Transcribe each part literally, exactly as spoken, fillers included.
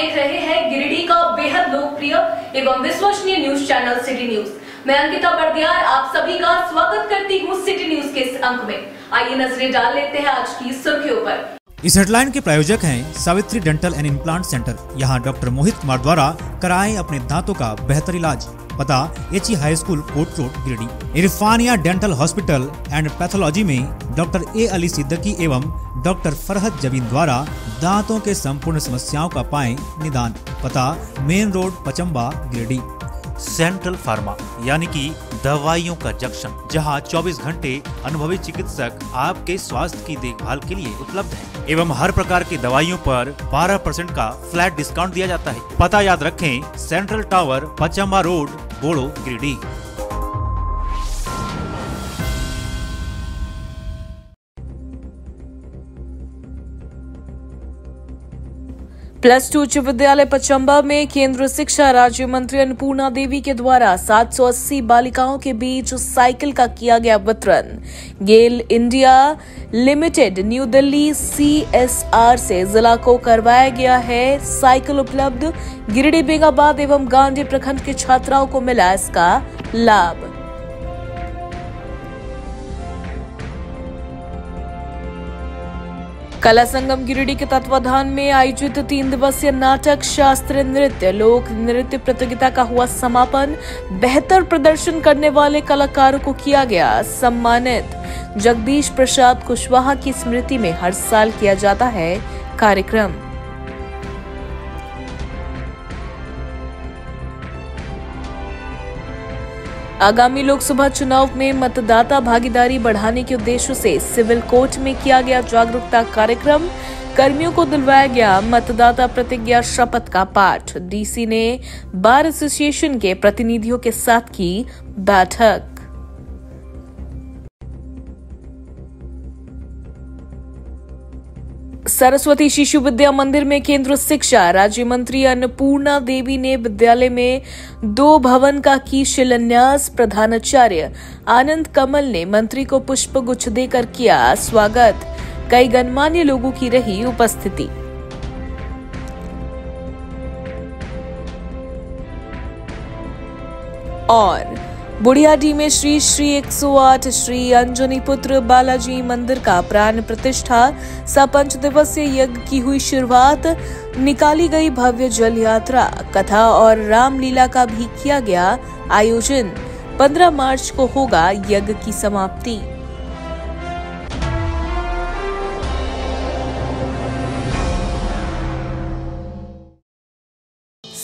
देख रहे हैं गिरिडीह का बेहद लोकप्रिय एवं विश्वसनीय न्यूज चैनल सिटी न्यूज। मैं अंकिता बर्दियार आप सभी का स्वागत करती हूँ सिटी न्यूज के इस अंक में। आइए नजरें डाल लेते हैं आज की सुर्खियों पर। इस हेडलाइन के प्रायोजक हैं Savitri dental and implant centre. यहाँ डॉक्टर मोहित कुमार द्वारा कराएं अपने दांतों का बेहतर इलाज। पता H E high school court road Giridih. Irfania dental hospital and pathology में डॉक्टर ए अली सिद्दकी एवं डॉक्टर फरहत जबीन द्वारा दांतों के संपूर्ण समस्याओं का पाएं निदान। पता main road Pachamba Giridih. Central pharma यानी कि दवाइयों का जंक्शन, जहां चौबीस घंटे अनुभवी चिकित्सक आपके स्वास्थ्य की देखभाल के लिए उपलब्ध हैं एवं हर प्रकार की दवाइयों पर बारह परसेंट का फ्लैट डिस्काउंट दिया जाता है। पता याद रखें, central tower Pachamba road Bodo Giridih. Plus two उच्च विद्यालय पचम्बा में केंद्रीय शिक्षा राज्य मंत्री अन्नपूर्णा देवी के द्वारा सात सौ अस्सी बालिकाओं के बीच साइकिल का किया गया वितरण। गेल India limited new Delhi C S R से जिला को करवाया गया है साइकिल उपलब्ध। गिरिडीह बेगाबाद एवं गांधी प्रखंड के छात्राओं को मिला इसका लाभ। कला संगम गिरिडीह के तत्वाधान में आयोजित तीन दिवसीय नाटक, शास्त्रीय नृत्य, लोक नृत्य प्रतियोगिता का हुआ समापन। बेहतर प्रदर्शन करने वाले कलाकारों को किया गया सम्मानित। जगदीश प्रसाद कुशवाहा की स्मृति में हर साल किया जाता है कार्यक्रम। आगामी लोकसभा चुनाव में मतदाता भागीदारी बढ़ाने के उद्देश्य से सिविल कोर्ट में किया गया जागरूकता कार्यक्रम। कर्मियों को दिलवाया गया मतदाता प्रतिज्ञा शपथ का पाठ। डी सी ने बार एसोसिएशन के प्रतिनिधियों के साथ की बैठक। सरस्वती शिशु विद्या मंदिर में केंद्रीय शिक्षा राज्य मंत्री अन्नपूर्णा देवी ने विद्यालय में दो भवन का की शिलान्यास। प्रधानाचार्य आनंद कमल ने मंत्री को पुष्प गुच्छ देकर किया स्वागत। कई गणमान्य लोगों की रही उपस्थिति। और बुढ़ियाडीह में श्री श्री एक सौ आठ श्री अंजनी पुत्र बालाजी मंदिर का प्राण प्रतिष्ठा। सपंच दिवसीय यज्ञ की हुई शुरुआत। निकाली गई भव्य जल यात्रा, कथा और रामलीला का भी किया गया आयोजन। पंद्रह मार्च को होगा यज्ञ की समाप्ति।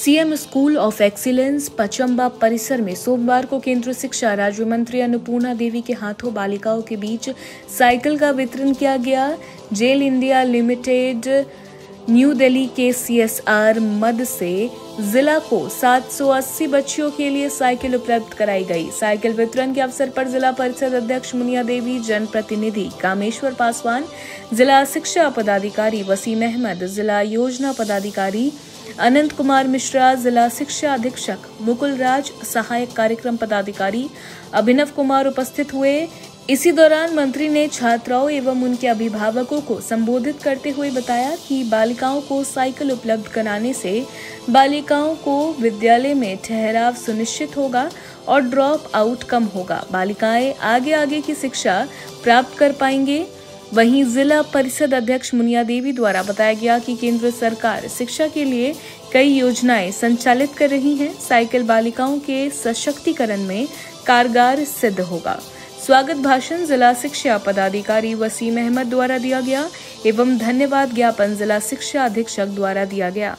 C M school of excellence Pachamba परिसर में सोमवार को केंद्रीय शिक्षा राज्य मंत्री अन्नपूर्णा देवी के हाथों बालिकाओं के बीच साइकिल का वितरण किया गया। Jail India limited new Delhi के सी एस आर मद से जिला को सात सौ अस्सी बच्चियों के लिए साइकिल उपलब्ध कराई गई। साइकिल वितरण के अवसर पर जिला परिषद अध्यक्ष मुनिया देवी, जनप्रतिनिधि कामेश्वर पासवान, जिला शिक्षा पदाधिकारी वसीम अहमद, जिला योजना पदाधिकारी अनंत कुमार मिश्रा, जिला शिक्षा अधीक्षक मुकुल राज, सहायक कार्यक्रम पदाधिकारी अभिनव कुमार उपस्थित हुए। इसी दौरान मंत्री ने छात्राओं एवं उनके अभिभावकों को संबोधित करते हुए बताया कि बालिकाओं को साइकिल उपलब्ध कराने से बालिकाओं को विद्यालय में ठहराव सुनिश्चित होगा और ड्रॉप आउट कम होगा। बालिकाएं आगे आगे की शिक्षा प्राप्त कर पाएंगे। वहीं जिला परिषद अध्यक्ष मुनिया देवी द्वारा बताया गया कि केंद्र सरकार शिक्षा के लिए कई योजनाएं संचालित कर रही हैं। साइकिल बालिकाओं के सशक्तिकरण में कारगर सिद्ध होगा। स्वागत भाषण जिला शिक्षा पदाधिकारी वसीम अहमद द्वारा दिया गया एवं धन्यवाद ज्ञापन जिला शिक्षा अधीक्षक द्वारा दिया गया।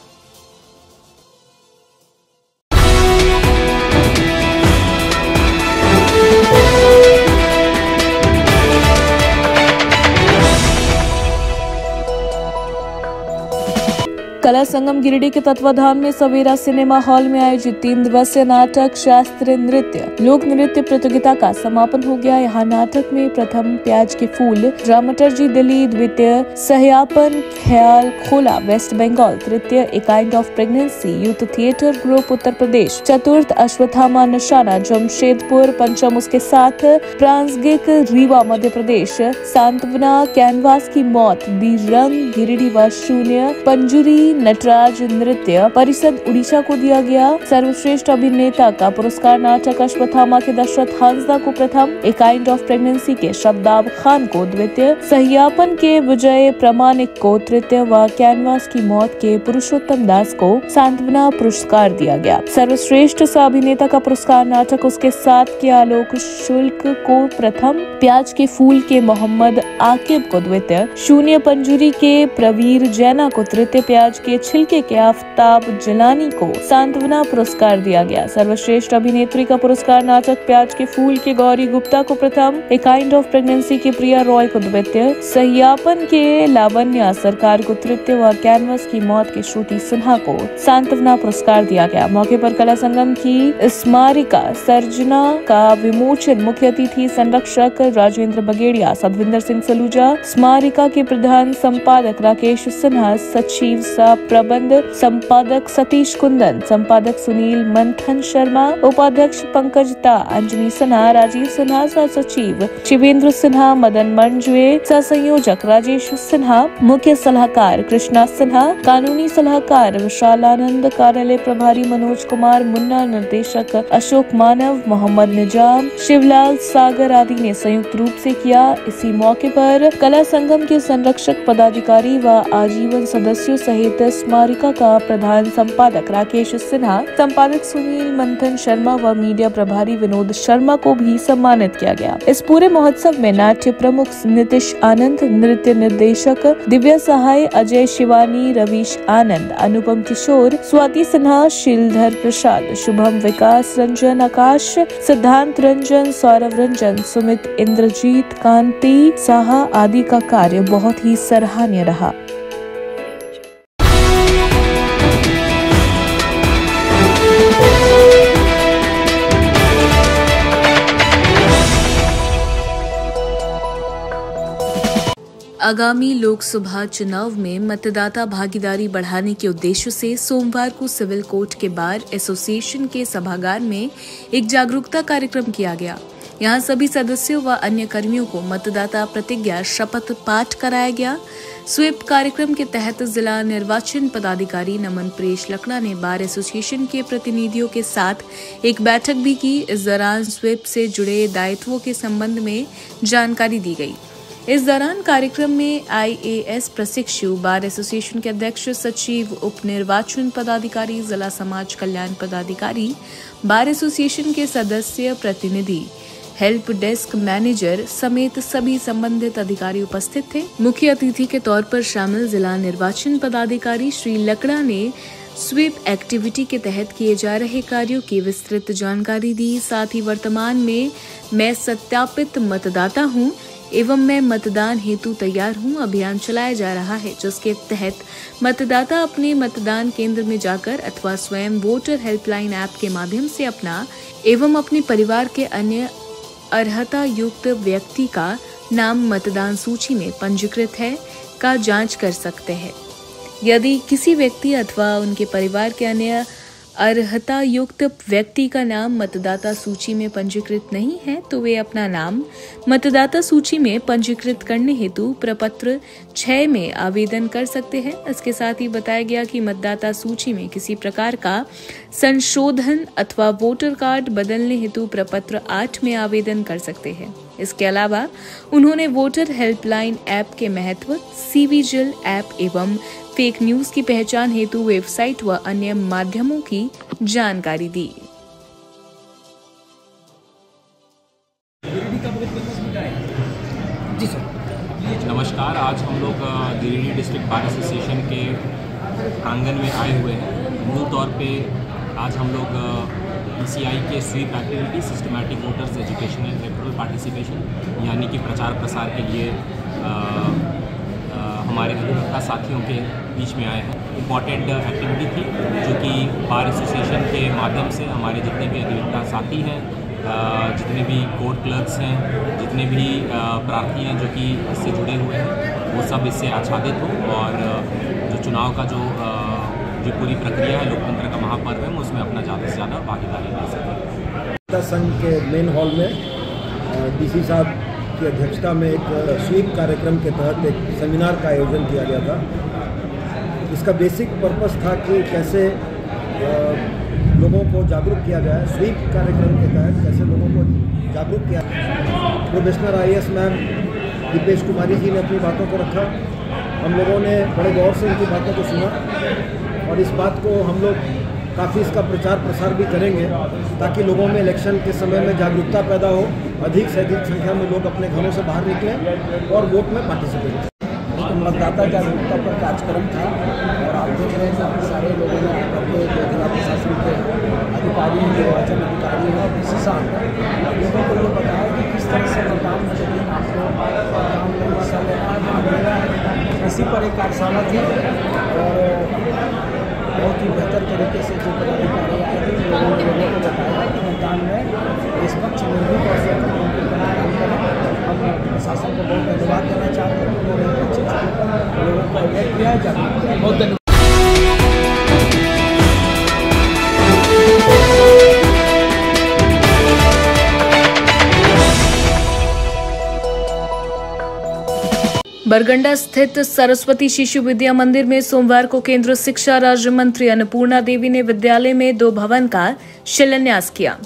कला संगम गिरिडीह के तत्वाधान में सवेरा सिनेमा हॉल में आयोजित तीन दिवसीय नाटक, शास्त्रीय नृत्य, लोक नृत्य प्रतियोगिता का समापन हो गया। यहाँ नाटक में प्रथम प्याज के फूल, ड्रामाटर्जी दिल्ली, द्वितीय सहयापन ख्याल खोला वेस्ट बंगाल, तृतीय a kind of pregnancy youth theatre group Uttar Pradesh, चतुर्थ अश्वत्थामा निशाना जमशेदपुर, पंचम उसके साथ प्रांसगिक रीवा मध्य प्रदेश, सांत्वना, कैनवास की मौत, दी रंग गिरिडीह व शून्य, पंजुरी नटराज नृत्य परिषद उड़ीसा को दिया गया। सर्वश्रेष्ठ अभिनेता का पुरस्कार नाटक अश्वत्थामा के दशरथ हांसदा को प्रथम, ए काइंड ऑफ प्रेगनेंसी के शब्दाब खान को द्वितीय, सहियापन के विजय प्रमाणिक को तृतीय व कैनवास की मौत के पुरुषोत्तम दास को सांत्वना पुरस्कार दिया गया। सर्वश्रेष्ठ सह अभिनेता का पुरस्कार नाटक उसके साथ के आलोक शुल्क को प्रथम, प्याज के फूल के मोहम्मद आकिब को द्वितीय, शून्य पंजुरी के प्रवीर जैना को तृतीय, प्याज के छिलके के आफ्ताब जिलानी को सांत्वना पुरस्कार दिया गया। सर्वश्रेष्ठ अभिनेत्री का पुरस्कार नाटक प्याज के फूल के गौरी गुप्ता को प्रथम, ए काइंड ऑफ प्रेगनेंसी के प्रिया रॉय को द्वितीय, सहियापन के लावण्या सरकार को तृतीय व कैनवस की मौत के श्रुति सिन्हा को सांत्वना पुरस्कार दिया गया। मौके पर कला संगम की स्मारिका सर्जना का विमोचन मुख्य अतिथि संरक्षक राजेंद्र बगेड़िया, सतविंदर सिंह सलूजा, स्मारिका के प्रधान संपादक राकेश सिन्हा, सचिव सह प्रबंध संपादक सतीश कुंदन, संपादक सुनील मंथन शर्मा, उपाध्यक्ष पंकजता अंजनी सिन्हा, राजीव सिन्हा, सह सचिव शिवेन्द्र सिन्हा, मदन मंजुए, सह संयोजक राजेश सिन्हा, मुख्य सलाहकार कृष्णा सिन्हा, कानूनी सलाहकार विशालानंद, कार्यालय प्रभारी मनोज कुमार मुन्ना, निर्देशक अशोक मानव, मोहम्मद निजाम, शिवलाल सागर आदि ने संयुक्त रूप से किया। इसी मौके पर कला संगम के संरक्षक पदाधिकारी व आजीवन सदस्यों सहित स्मारिका का प्रधान संपादक राकेश सिन्हा, संपादक सुनील मंथन शर्मा व मीडिया प्रभारी विनोद शर्मा को भी सम्मानित किया गया। इस पूरे महोत्सव में नाट्य प्रमुख नितिश आनंद, नृत्य निर्देशक दिव्या सहाय, अजय शिवानी, रवीश आनंद, अनुपम किशोर, स्वाति सिन्हा, शीलधर प्रसाद, शुभम विकास रंजन, आकाश सिद्धांत रंजन, सौरभ रंजन, सुमित इंद्रजीत, कांति साहा आदि का कार्य बहुत ही सराहनीय रहा। आगामी लोकसभा चुनाव में मतदाता भागीदारी बढ़ाने के उद्देश्य से सोमवार को सिविल कोर्ट के बार एसोसिएशन के सभागार में एक जागरूकता कार्यक्रम किया गया। यहां सभी सदस्यों व अन्य कर्मियों को मतदाता प्रतिज्ञा शपथ पाठ कराया गया। स्वीप कार्यक्रम के तहत जिला निर्वाचन पदाधिकारी नमन प्रेश लकड़ा ने बार एसोसिएशन के प्रतिनिधियों के साथ एक बैठक भी की। इस दौरान स्वीप से जुड़े दायित्वों के संबंध में जानकारी दी गई। इस दौरान कार्यक्रम में आई ए एस प्रशिक्षु, बार एसोसिएशन के अध्यक्ष, सचिव, उप निर्वाचन पदाधिकारी, जिला समाज कल्याण पदाधिकारी, बार एसोसिएशन के सदस्य प्रतिनिधि, हेल्प डेस्क मैनेजर समेत सभी संबंधित अधिकारी उपस्थित थे। मुख्य अतिथि के तौर पर शामिल जिला निर्वाचन पदाधिकारी श्री लकड़ा ने स्वीप एक्टिविटी के तहत किए जा रहे कार्यों की विस्तृत जानकारी दी। साथ ही वर्तमान में मैं सत्यापित मतदाता हूँ एवं मैं मतदान हेतु तैयार हूं अभियान चलाया जा रहा है, जिसके तहत मतदाता अपने मतदान केंद्र में जाकर अथवा स्वयं वोटर हेल्पलाइन ऐप के माध्यम से अपना एवं अपने परिवार के अन्य अर्हता युक्त व्यक्ति का नाम मतदान सूची में पंजीकृत है का जांच कर सकते हैं। यदि किसी व्यक्ति अथवा उनके परिवार के अन्य अर्हता युक्त व्यक्ति का नाम मतदाता सूची में पंजीकृत नहीं है तो वे अपना नाम मतदाता सूची में पंजीकृत करने हेतु प्रपत्र छह में आवेदन कर सकते हैं। इसके साथ ही बताया गया कि मतदाता सूची में किसी प्रकार का संशोधन अथवा वोटर कार्ड बदलने हेतु प्रपत्र आठ में आवेदन कर सकते हैं। इसके अलावा उन्होंने वोटर हेल्पलाइन ऐप के महत्व, सी विजिल ऐप एवं फेक न्यूज की पहचान हेतु वेबसाइट व अन्य माध्यमों की जानकारी दी। जी सर, नमस्कार। आज हम लोग गिरिडीह डिस्ट्रिक्ट बार एसोसिएशन के आंगन में आए हुए हैं। मूल तौर पे आज हम लोग ई सी आई के SVEEP activity, systematic voters education and electoral participation, यानी कि प्रचार प्रसार के लिए आ, हमारे अधिवक्ता साथियों के बीच में आए हैं। इम्पॉर्टेंट एक्टिविटी थी जो कि बार एसोसिएशन के माध्यम से हमारे जितने भी अधिवक्ता साथी हैं, जितने भी कोर्ट क्लर्क्स हैं, जितने भी प्रार्थी हैं जो कि इससे जुड़े हुए हैं, वो सब इससे आच्छादित हो और जो चुनाव का जो जो पूरी प्रक्रिया है, लोकतंत्र का महापर्व है, उसमें अपना ज़्यादा से ज़्यादा भागीदारी ले सकें। संघ के मेन हॉल में डी सी साहब की अध्यक्षता में एक स्वीप कार्यक्रम के तहत एक सेमिनार का आयोजन किया गया था। इसका बेसिक पर्पस था कि कैसे लोगों को जागरूक किया जाए, स्वीप कार्यक्रम के तहत कैसे लोगों को जागरूक किया जाए। Probationer I A S ma'am Dipesh Kumari ji ने अपनी बातों को रखा, हम लोगों ने बड़े गौर से उनकी बातों को सुना और इस बात को हम लोग काफ़ी इसका प्रचार प्रसार भी करेंगे ताकि लोगों में इलेक्शन के समय में जागरूकता पैदा हो, अधिक से अधिक संख्या में लोग अपने घरों से बाहर निकलें और वोट में पार्टिसिपेट करें। तो मतदाता जागरूकता पर कार्यक्रम था और आप देख रहे हैं काफ़ी सारे लोगों ने अपने जिला प्रशासन के अधिकारी निर्वाचन अधिकारी हैं उसी साथ लोगों को ये बताया कि किस तरह से मतदान चाहिए, आपको हिस्सा लेना है। इसी पर एक कार्यशाला थी और बहुत ही बेहतर तरीके से जो पदाधिकारी आए थे लोगों को बताया कि मतदान में इस वक्त निर्भर और स्वतंत्र काम करें। हम प्रशासन को बहुत धन्यवाद देना चाहते हैं, उन्होंने अच्छे अच्छे लोगों को अवगत किया जाता बहुत धन्यवाद। बरगंडा स्थित सरस्वती शिशु विद्या मंदिर में सोमवार को केंद्रीय शिक्षा राज्य मंत्री अन्नपूर्णा देवी ने विद्यालय में दो भवन का शिलान्यास किया।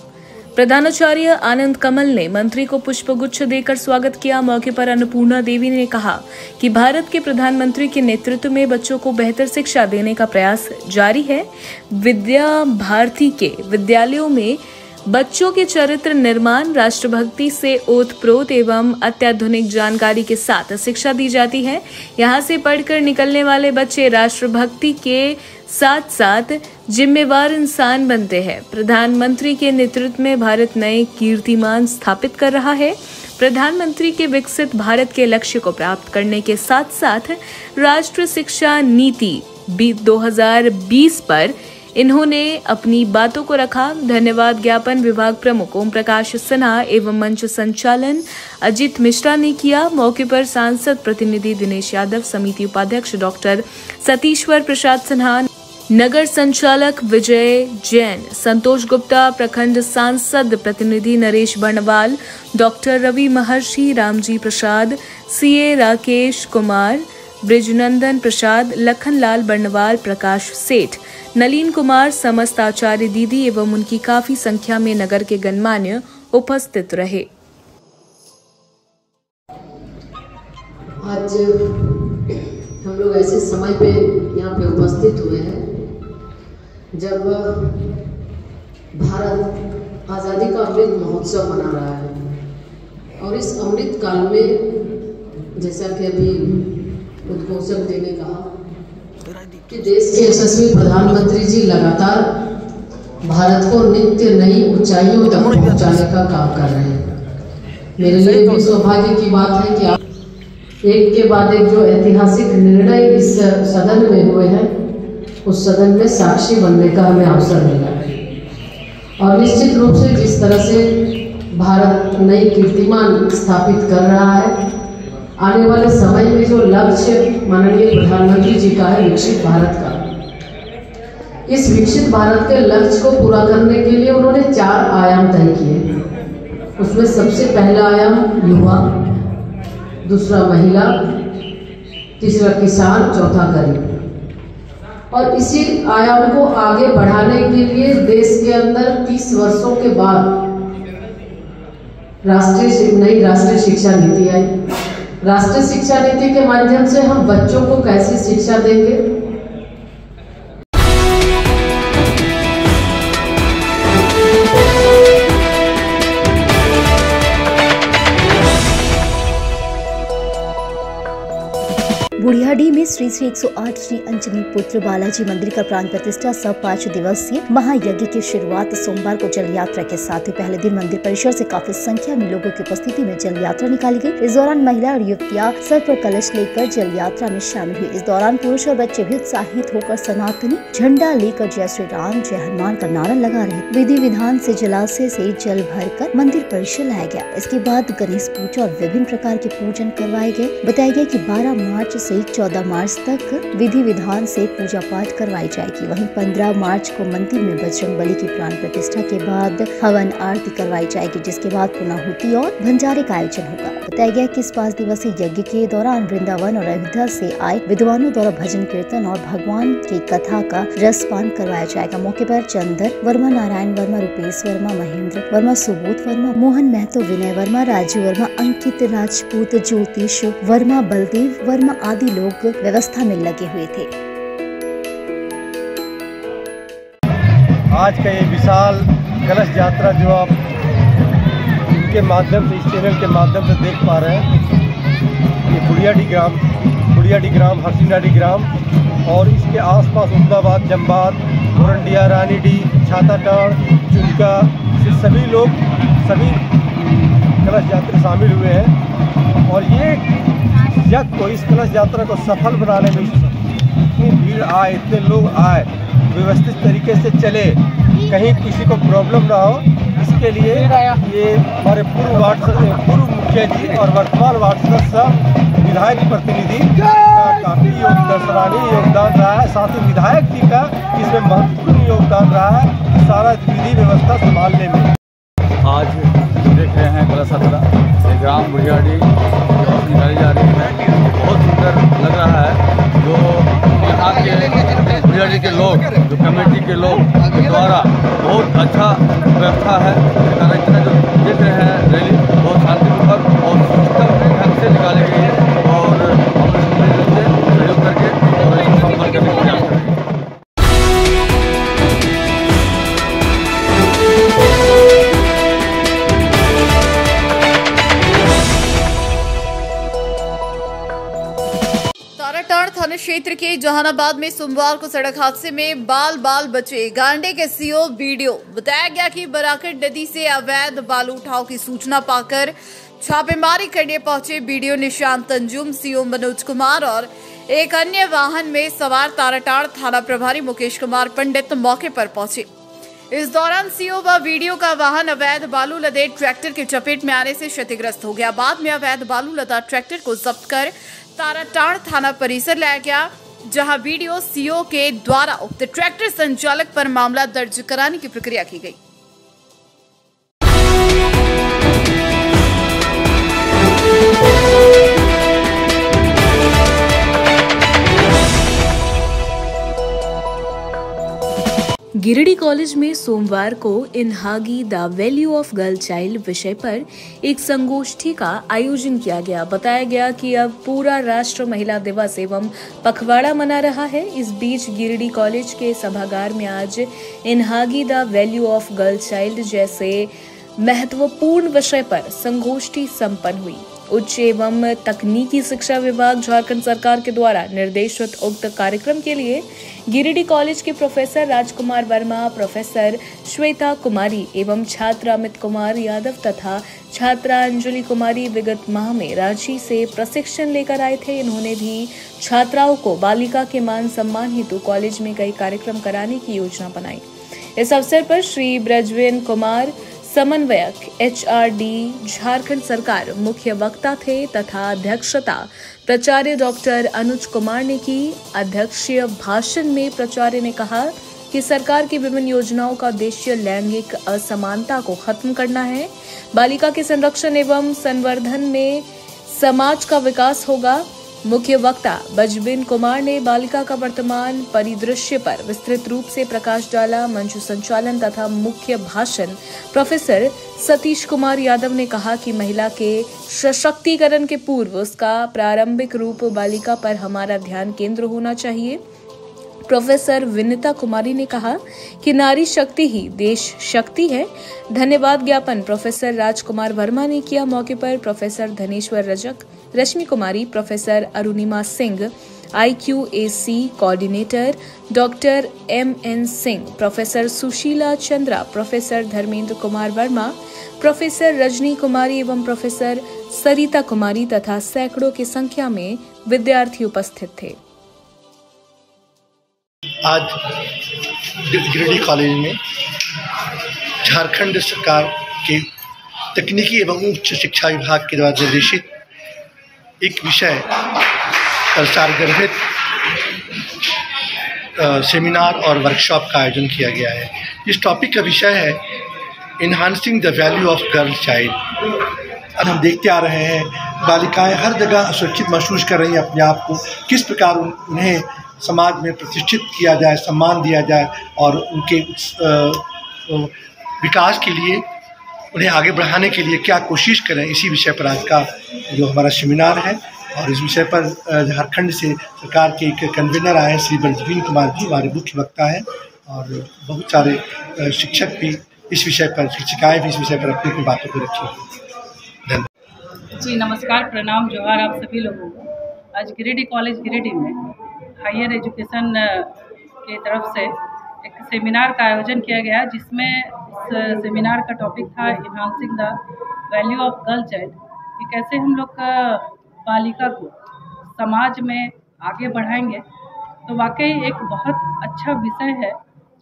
प्रधानाचार्य आनंद कमल ने मंत्री को पुष्पगुच्छ देकर स्वागत किया। मौके पर अन्नपूर्णा देवी ने कहा कि भारत के प्रधानमंत्री के नेतृत्व में बच्चों को बेहतर शिक्षा देने का प्रयास जारी है। विद्या भारती के विद्यालयों में बच्चों के चरित्र निर्माण, राष्ट्रभक्ति से ओतप्रोत एवं अत्याधुनिक जानकारी के साथ शिक्षा दी जाती है। यहाँ से पढ़कर निकलने वाले बच्चे राष्ट्रभक्ति के साथ साथ जिम्मेवार इंसान बनते हैं। प्रधानमंत्री के नेतृत्व में भारत नए कीर्तिमान स्थापित कर रहा है। प्रधानमंत्री के विकसित भारत के लक्ष्य को प्राप्त करने के साथ साथ राष्ट्रीय शिक्षा नीति दो हजार बीस पर इन्होंने अपनी बातों को रखा। धन्यवाद ज्ञापन विभाग प्रमुख ओम प्रकाश सिन्हा एवं मंच संचालन अजित मिश्रा ने किया। मौके पर सांसद प्रतिनिधि दिनेश यादव, समिति उपाध्यक्ष डॉक्टर सतीश्वर प्रसाद सिन्हा, नगर संचालक विजय जैन, संतोष गुप्ता, प्रखंड सांसद प्रतिनिधि नरेश बर्णवाल, डॉक्टर रवि महर्षि, रामजी प्रसाद, सीए राकेश कुमार, ब्रिजनंदन प्रसाद, लखनलाल बर्णवाल, प्रकाश सेठ, नलीन कुमार, समस्त आचार्य दीदी एवं उनकी काफी संख्या में नगर के गणमान्य उपस्थित रहे। आज हम लोग ऐसे समय पे यहाँ पे उपस्थित हुए हैं जब भारत आजादी का अमृत महोत्सव मना रहा है और इस अमृत काल में जैसा कि अभी उद्घोषण देने कहा कि देश के यशस्वी प्रधानमंत्री जी लगातार भारत को नित्य नई ऊंचाइयों तक पहुंचाने का काम कर रहे हैं। मेरे लिए भी सौभाग्य की बात है कि आप एक के बाद एक जो ऐतिहासिक निर्णय इस सदन में हुए हैं उस सदन में साक्षी बनने का हमें अवसर मिला है और निश्चित रूप से जिस तरह से भारत नई कीर्तिमान स्थापित कर रहा है, आने वाले समय में जो लक्ष्य माननीय प्रधानमंत्री जी का है विकसित भारत का, इस विकसित भारत के लक्ष्य को पूरा करने के लिए उन्होंने चार आयाम तय किए। उसमें सबसे पहला आयाम युवा, दूसरा महिला, तीसरा किसान, चौथा गरीब। और इसी आयाम को आगे बढ़ाने के लिए देश के अंदर तीस वर्षों के बाद राष्ट्रीय नई राष्ट्रीय शिक्षा नीति आई। राष्ट्रीय शिक्षा नीति के माध्यम से हम बच्चों को कैसी शिक्षा देंगे। बुढ़ियाडीह में श्री श्री एक सौ आठ श्री अंजनी पुत्र बालाजी मंदिर का प्राण प्रतिष्ठा सह पाँच दिवसीय महायज्ञ की शुरुआत सोमवार को जल यात्रा के साथ ही पहले दिन मंदिर परिसर से काफी संख्या में लोगों की उपस्थिति में जल यात्रा निकाली गई। इस दौरान महिला और युवतियां सर पर कलश लेकर जल यात्रा में शामिल हुई। इस दौरान पुरुष और बच्चे भी उत्साहित होकर सनातनी झंडा लेकर जय श्री राम जय हनुमान का नारा लगा रहे। विधि विधान से जलाशय से जल भरकर मंदिर परिसर लाया गया। इसके बाद गणेश पूजा और विभिन्न प्रकार के पूजन करवाए गए। बताया गया कि बारह मार्च से तारीख चौदह मार्च तक विधि विधान से पूजा पाठ करवाई जाएगी। वहीं पंद्रह मार्च को मंदिर में बजरंग बली की प्राण प्रतिष्ठा के बाद हवन आरती करवाई जाएगी, जिसके बाद पुणाहुति और भंडारे का आयोजन होगा। बताया गया कि इस पाँच दिवसीय यज्ञ के दौरान वृंदावन और अयोध्या से आए विद्वानों द्वारा भजन कीर्तन और भगवान की कथा का रस पान करवाया जाएगा। मौके पर चंदर वर्मा, नारायण वर्मा, रूपेश वर्मा, महेंद्र वर्मा, सुबोध वर्मा, मोहन महतो, विनय वर्मा, राजू वर्मा, अंकित राजपूत, ज्योतिष वर्मा, बलदेव वर्मा आदि लोग व्यवस्था में लगे हुए थे। आज का ये विशाल कलश यात्रा जो आप इनके माध्यम से, इस चैनल के माध्यम से देख पा रहे हैं, ये फुलियाडी ग्राम, फुलियाडी ग्राम, हरसिनाडी ग्राम और इसके आसपास उमदाबाद, जम्बाद, मुरंडिया, रानीडी, छाताटाड़, चुनका से सभी लोग, सभी कलश यात्री शामिल हुए हैं। और ये यज्ञ को, इस कलश यात्रा को सफल बनाने में इतनी भीड़ आए, इतने लोग आए, व्यवस्थित तरीके से चले, कहीं किसी को प्रॉब्लम ना हो, इसके लिए ये हमारे पूर्व वार्ड पूर्व मुखिया जी और वर्तमान वार्ड सदस्य विधायक प्रतिनिधि का काफ़ी सराहनीय योगदान रहा है। साथ ही विधायक जी का इसमें महत्वपूर्ण योगदान रहा है सारा विधि व्यवस्था संभालने में। आज देख रहे हैं कलश यात्रा ग्राम बुढ़ियाडी निकाली जा रही है, बहुत सुंदर लग रहा है। जो यहाँ के बुढ़ियाडी के लोग, जो कमेटी के लोग के द्वारा बहुत अच्छा व्यवस्था है। इतना जो देख रहे हैं रैली बहुत शांतिपूर्वक और सुंदर ढंग से निकाली गई है और हम इसमें सहयोग करके और इसको संपन्न करने की प्रयास करेंगे। क्षेत्र के जहानाबाद में सोमवार को सड़क हादसे में बाल बाल बचे गांडे के सीओ वीडियो। बताया गया कि बराकट नदी से अवैध बालू उठाव की सूचना पाकर छापेमारी करने पहुंचे वीडियो निशांत तंजुम, सीओ मनोज कुमार और एक अन्य वाहन में सवार ताराटाड़ थाना प्रभारी मुकेश कुमार पंडित मौके पर पहुंचे। इस दौरान सीओ व वीडियो का वाहन अवैध बालू लदे ट्रैक्टर की चपेट में आने से क्षतिग्रस्त हो गया। बाद में अवैध बालू लदा ट्रैक्टर को जब्त कर ताराटाड़ थाना परिसर लाया गया, जहां वीडियो सीओ के द्वारा उक्त ट्रैक्टर संचालक पर मामला दर्ज कराने की प्रक्रिया की गई। गिरिडीह कॉलेज में सोमवार को enhancing the value of girl child विषय पर एक संगोष्ठी का आयोजन किया गया। बताया गया कि अब पूरा राष्ट्र महिला दिवस एवं पखवाड़ा मना रहा है। इस बीच गिरिडीह कॉलेज के सभागार में आज enhancing the value of girl child जैसे महत्वपूर्ण विषय पर संगोष्ठी संपन्न हुई। उच्च एवं तकनीकी शिक्षा विभाग झारखंड सरकार के द्वारा निर्देशित उक्त कार्यक्रम के लिए गिरिडीह कॉलेज के प्रोफेसर राजकुमार वर्मा, प्रोफेसर श्वेता कुमारी एवं छात्र अमित कुमार यादव तथा छात्रा अंजलि कुमारी विगत माह में रांची से प्रशिक्षण लेकर आए थे। इन्होंने भी छात्राओं को बालिका के मान सम्मान हेतु कॉलेज में कई कार्यक्रम कराने की योजना बनाई। इस अवसर पर श्री ब्रजवेन कुमार समन्वयक एच आर डी झारखंड सरकार मुख्य वक्ता थे तथा अध्यक्षता प्राचार्य डॉक्टर अनुज कुमार ने की। अध्यक्षीय भाषण में प्राचार्य ने कहा कि सरकार की विभिन्न योजनाओं का उद्देश्य लैंगिक असमानता को खत्म करना है। बालिका के संरक्षण एवं संवर्धन में समाज का विकास होगा। मुख्य वक्ता बजबिन कुमार ने बालिका का वर्तमान परिदृश्य पर विस्तृत रूप से प्रकाश डाला। मंच संचालन तथा मुख्य भाषण प्रोफेसर सतीश कुमार यादव ने कहा कि महिला के सशक्तिकरण के पूर्व उसका प्रारंभिक रूप बालिका पर हमारा ध्यान केंद्र होना चाहिए। प्रोफेसर विनीता कुमारी ने कहा कि नारी शक्ति ही देश शक्ति है। धन्यवाद ज्ञापन प्रोफेसर राजकुमार वर्मा ने किया। मौके पर professor Dhaneshwar Rajak, Rashmi Kumari, professor Arunima Singh I Q A C coordinator, doctor M N Singh, professor Sushila Chandra, professor Dharmendra Kumar Verma, professor Rajni Kumari एवं प्रोफेसर सरिता कुमारी तथा सैकड़ों की संख्या में विद्यार्थी उपस्थित थे। आज गिरिडीह कॉलेज में झारखंड सरकार के तकनीकी एवं उच्च शिक्षा विभाग के द्वारा निर्देशित एक विषय प्रचार गर्भित सेमिनार और वर्कशॉप का आयोजन किया गया है। इस टॉपिक का विषय है enhancing the value of girl child. अब हम देखते आ रहे हैं बालिकाएं हर जगह असुरक्षित महसूस कर रही हैं अपने आप को, किस प्रकार उन्हें समाज में प्रतिष्ठित किया जाए, सम्मान दिया जाए और उनके विकास के लिए, उन्हें आगे बढ़ाने के लिए क्या कोशिश करें, इसी विषय पर आज का जो हमारा सेमिनार है। और इस विषय पर झारखंड से सरकार के एक कन्वीनर आए श्री ब्रजवेन कुमार जी, हमारे मुख्य वक्ता हैं, और बहुत सारे शिक्षक भी इस विषय पर, शिक्षिकाएँ भी इस विषय पर अपनी अपनी बातों को रखी हैं। जी नमस्कार, प्रणाम, जोहार आप सभी लोगों को। आज गिरिडीह कॉलेज गिरिडीह में हायर एजुकेशन की तरफ से एक सेमिनार का आयोजन किया गया, जिसमें इस सेमिनार का टॉपिक था enhancing the value of girl child, कि कैसे हम लोग बालिका को समाज में आगे बढ़ाएंगे। तो वाकई एक बहुत अच्छा विषय है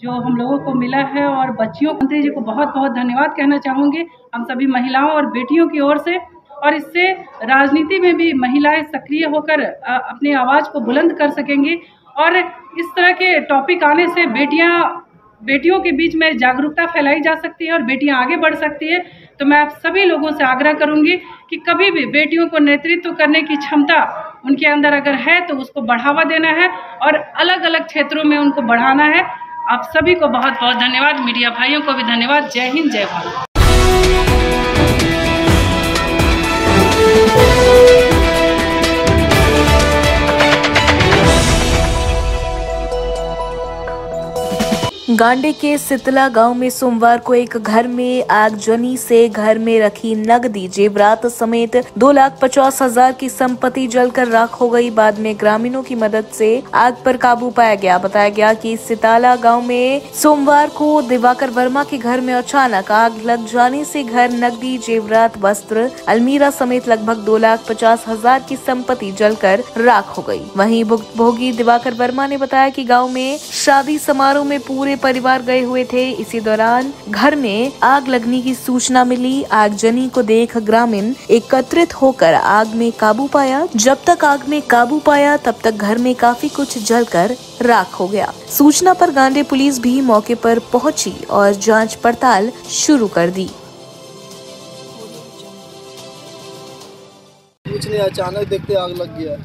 जो हम लोगों को मिला है, और बच्चियों मंत्री जी को बहुत बहुत धन्यवाद कहना चाहूँगी हम सभी महिलाओं और बेटियों की ओर से। और इससे राजनीति में भी महिलाएं सक्रिय होकर अपनी आवाज़ को बुलंद कर सकेंगी, और इस तरह के टॉपिक आने से बेटियां बेटियों के बीच में जागरूकता फैलाई जा सकती है और बेटियां आगे बढ़ सकती है। तो मैं आप सभी लोगों से आग्रह करूंगी कि कभी भी बेटियों को नेतृत्व करने की क्षमता उनके अंदर अगर है तो उसको बढ़ावा देना है और अलग अलग क्षेत्रों में उनको बढ़ाना है। आप सभी को बहुत बहुत धन्यवाद, मीडिया भाइयों को भी धन्यवाद। जय हिंद, जय भारत। गांडे के सितला गांव में सोमवार को एक घर में आगजनी से घर में रखी नगदी जेवरात समेत दो लाख पचास हजार की संपत्ति जलकर राख हो गई। बाद में ग्रामीणों की मदद से आग पर काबू पाया गया। बताया गया कि सिताला गांव में सोमवार को दिवाकर वर्मा के घर में अचानक आग लग जाने से घर, नगदी, जेवरात, वस्त्र, अलमीरा समेत लगभग दो लाख पचास हजार की संपत्ति जलकर राख हो गयी। वहीं भोगी दिवाकर वर्मा ने बताया कि गाँव में शादी समारोह में पूरे परिवार गए हुए थे। इसी दौरान घर में आग लगने की सूचना मिली। आगजनी को देख ग्रामीण एकत्रित होकर आग में काबू पाया। जब तक आग में काबू पाया तब तक घर में काफी कुछ जलकर राख हो गया। सूचना पर गांडे पुलिस भी मौके पर पहुंची और जांच पड़ताल शुरू कर दी। कुछ नहीं, अचानक देखते आग लग गया।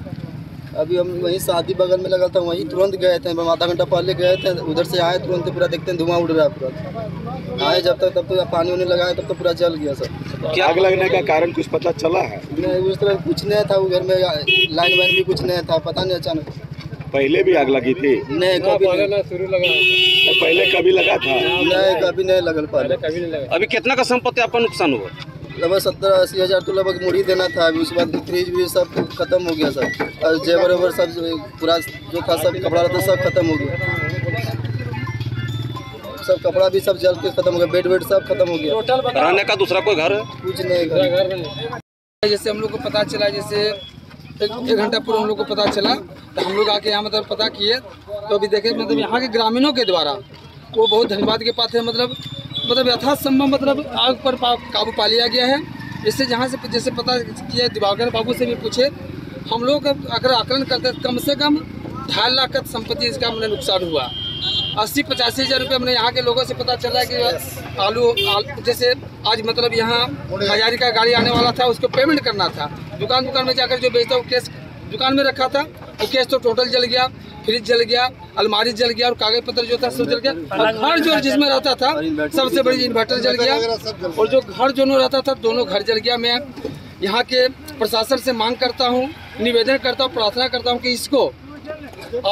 अभी हम वहीं शादी बगल में लगा था, वहीं तुरंत गए थे, हम आधा घंटा पहले गए थे। उधर से आए तुरंत, पूरा देखते हैं धुआं उड़ रहा है पूरा। आए जब तक तब तो पानी उन्हें लगाया, तब तो पूरा जल गया सब। क्या आग लगने का कारण कुछ पता चला है? नहीं, उस तरह कुछ नहीं था, उधर में लाइन वाइन भी कुछ नहीं था, पता नहीं। अचानक पहले भी आग लगी थी? नहीं, कभी नहीं। पहले कभी लगा था? नहीं, कभी नहीं लगा, पहले कभी नहीं लगा। अभी कितना का संपत्ति आपका नुकसान हुआ? लगभग सत्तर अस्सी हज़ार तो लगभग मुड़ी देना था। अभी उसके बाद फ्रिज व्रीज सब खत्म हो गया सर, और जेवर वेवर सब पूरा जो था सब कपड़ा रहता सब खत्म हो गया। सब कपड़ा भी सब जल के खत्म हो गया, बेड वेड सब खत्म हो गया। टोटल रहने का दूसरा कोई घर कुछ नहीं, घर नहीं। जैसे हम लोग को पता चला, जैसे एक एक घंटा पूर्व हम लोग को पता चला, तो हम लोग आके यहाँ मतलब पता किए तो अभी देखे मतलब यहाँ के ग्रामीणों के द्वारा वो बहुत धन्यवाद के पात्र है। मतलब मतलब यथासंभव मतलब आग पर काबू पा लिया गया है। इससे जहाँ से जैसे पता किया, दिवाकर बाबू से भी पूछे, हम लोग अगर आकलन करते कम से कम ढाई लाख का संपत्ति इसका हमने नुकसान हुआ। अस्सी पचासी हज़ार रुपये हमने यहाँ के लोगों से पता चला कि आलू, आलू जैसे आज मतलब यहाँ हजारी का गाड़ी आने वाला था, उसको पेमेंट करना था। दुकान दुकान में जाकर जो बेचता वो कैश दुकान में रखा था, वो कैश तो टोटल जल गया, फ्रिज जल गया, अलमारी जल गया और कागज पत्र जो था सब जल गया। घर जो जिसमें रहता था सबसे बड़ी इन्वर्टर जल गया, और जो घर दोनों रहता था दोनों घर जल गया। मैं यहाँ के प्रशासन से मांग करता हूँ, निवेदन करता हूँ, प्रार्थना करता हूँ कि इसको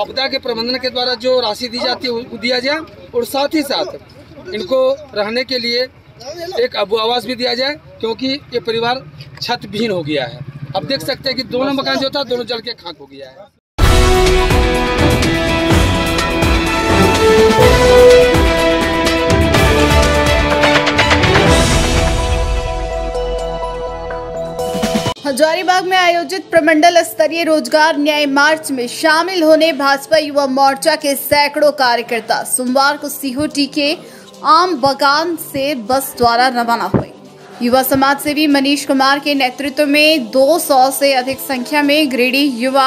आपदा के प्रबंधन के द्वारा जो राशि दी जाती है वो दिया जाए, और साथ ही साथ इनको रहने के लिए एक अबू आवास भी दिया जाए, क्योंकि ये परिवार छतहीन हो गया है। आप देख सकते हैं कि दोनों मकान जो था दोनों जल के खाक हो गया है। हजारीबाग में आयोजित प्रमंडल स्तरीय रोजगार न्याय मार्च में शामिल होने भाजपा युवा मोर्चा के सैकड़ों कार्यकर्ता सोमवार को सीहोटी के आम बगान से बस द्वारा रवाना हुए। युवा समाज सेवी मनीष कुमार के नेतृत्व में दो सौ से अधिक संख्या में ग्रेडी युवा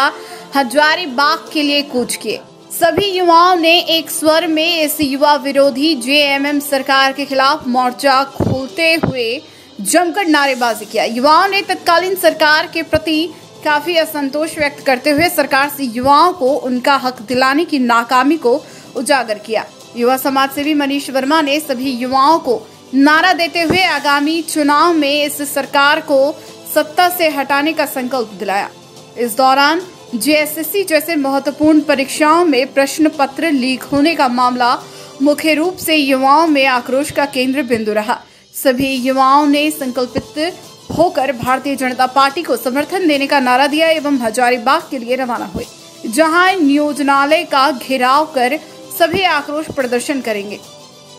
हजारीबाग के लिए कूच किए। सभी युवाओं ने एक स्वर में इस युवा विरोधी जेएमएम सरकार के खिलाफ मोर्चा खोलते हुए जमकर नारेबाजी किया। युवाओं ने तत्कालीन सरकार के प्रति काफी असंतोष व्यक्त करते हुए सरकार से युवाओं को उनका हक दिलाने की नाकामी को उजागर किया। युवा समाज सेवी मनीष वर्मा ने सभी युवाओं को नारा देते हुए आगामी चुनाव में इस सरकार को सत्ता से हटाने का संकल्प दिलाया। इस दौरान जेएसएससी जैसे महत्वपूर्ण परीक्षाओं में प्रश्न पत्र लीक होने का मामला मुख्य रूप से युवाओं में आक्रोश का केंद्र बिंदु रहा। सभी युवाओं ने संकल्पित होकर भारतीय जनता पार्टी को समर्थन देने का नारा दिया एवं हजारीबाग के लिए रवाना हुए, जहां नियोजनालय का घेराव कर सभी आक्रोश प्रदर्शन करेंगे।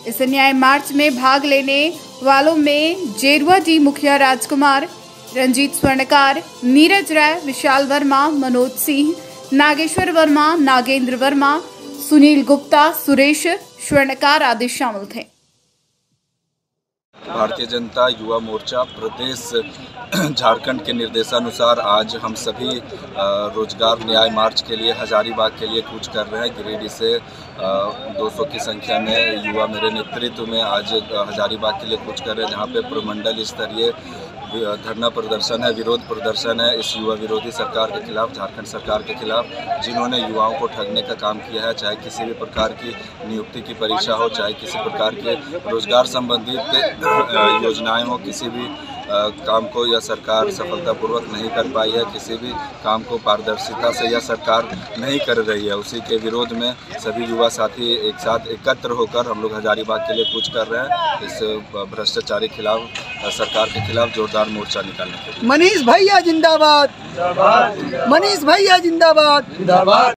इस न्याय मार्च में भाग लेने वालों में जेरुआ जी मुखिया राजकुमार, रंजीत स्वर्णकार, नीरज राय, विशाल वर्मा, मनोज सिंह, नागेश्वर वर्मा, नागेंद्र वर्मा, सुनील गुप्ता, सुरेश स्वर्णकार आदि शामिल थे। भारतीय जनता युवा मोर्चा प्रदेश झारखंड के निर्देशानुसार आज हम सभी रोजगार न्याय मार्च के लिए हजारीबाग के लिए कूच कर रहे हैं। गिरिडीह से दो सौ की संख्या में युवा मेरे नेतृत्व में आज हजारीबाग के लिए कूच कर रहे हैं, जहां पे प्रमंडल स्तरीय धरना प्रदर्शन है, विरोध प्रदर्शन है इस युवा विरोधी सरकार के खिलाफ, झारखंड सरकार के खिलाफ, जिन्होंने युवाओं को ठगने का काम किया है। चाहे किसी भी प्रकार की नियुक्ति की परीक्षा हो, चाहे किसी प्रकार के रोजगार संबंधित योजनाएं हो, किसी भी आ, काम को यह सरकार सफलतापूर्वक नहीं कर पाई है, किसी भी काम को पारदर्शिता से यह सरकार नहीं कर रही है। उसी के विरोध में सभी युवा साथी एक साथ एकत्र होकर हम लोग हजारीबाग के लिए कूच कर रहे हैं इस भ्रष्टाचारी खिलाफ सरकार के खिलाफ जोरदार मोर्चा निकालने के लिए। मनीष भैया जिंदाबाद, मनीष भैया जिंदाबाद, जिंदाबाद।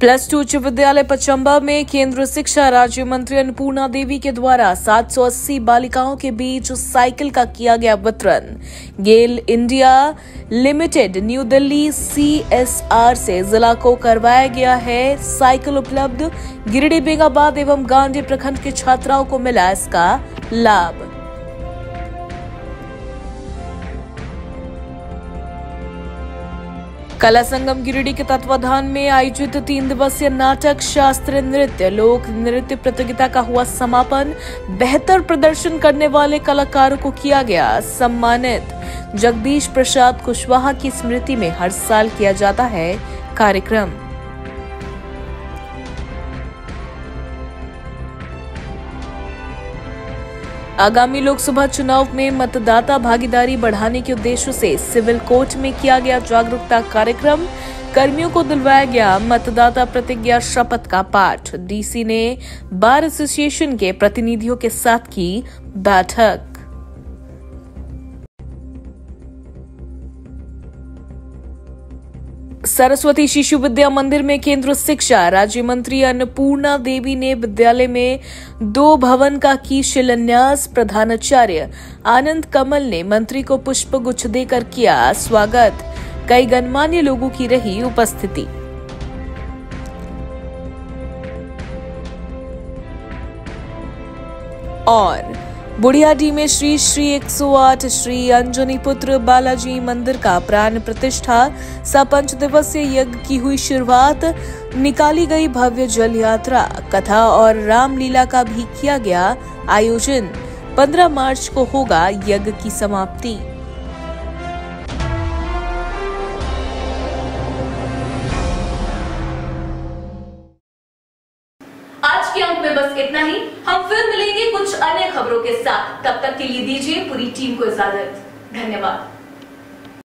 प्लस टू उच्च विद्यालय पचम्बा में केंद्र शिक्षा राज्य मंत्री अन्नपूर्णा देवी के द्वारा सात सौ अस्सी बालिकाओं के बीच साइकिल का किया गया वितरण। गेल India limited new Delhi CSR से जिला को करवाया गया है साइकिल उपलब्ध। गिरिडीह, बेगाबाद एवं गांधी प्रखंड के छात्राओं को मिला इसका लाभ। कला संगम गिरिडीह के तत्वाधान में आयोजित तीन दिवसीय नाटक, शास्त्रीय नृत्य, लोक नृत्य प्रतियोगिता का हुआ समापन। बेहतर प्रदर्शन करने वाले कलाकारों को किया गया सम्मानित। जगदीश प्रसाद कुशवाहा की स्मृति में हर साल किया जाता है कार्यक्रम। आगामी लोकसभा चुनाव में मतदाता भागीदारी बढ़ाने के उद्देश्य से सिविल कोर्ट में किया गया जागरूकता कार्यक्रम। कर्मियों को दिलवाया गया मतदाता प्रतिज्ञा शपथ का पाठ। डीसी ने बार एसोसिएशन के प्रतिनिधियों के साथ की बैठक। सरस्वती शिशु विद्या मंदिर में केंद्र शिक्षा राज्य मंत्री अन्नपूर्णा देवी ने विद्यालय में दो भवन का की शिलान्यास। प्रधानाचार्य आनंद कमल ने मंत्री को पुष्प गुच्छ देकर किया स्वागत। कई गणमान्य लोगों की रही उपस्थिति। और बुढ़ियाडीह में श्री श्री एक सौ आठ श्री अंजनी पुत्र बालाजी मंदिर का प्राण प्रतिष्ठा सह पंच दिवसीय यज्ञ की हुई शुरुआत। निकाली गई भव्य जल यात्रा, कथा और रामलीला का भी किया गया आयोजन। पंद्रह मार्च को होगा यज्ञ की समाप्ति। इतना ही, हम फिर मिलेंगे कुछ अन्य खबरों के साथ। तब तक के लिए दीजिए पूरी टीम को इजाजत। धन्यवाद।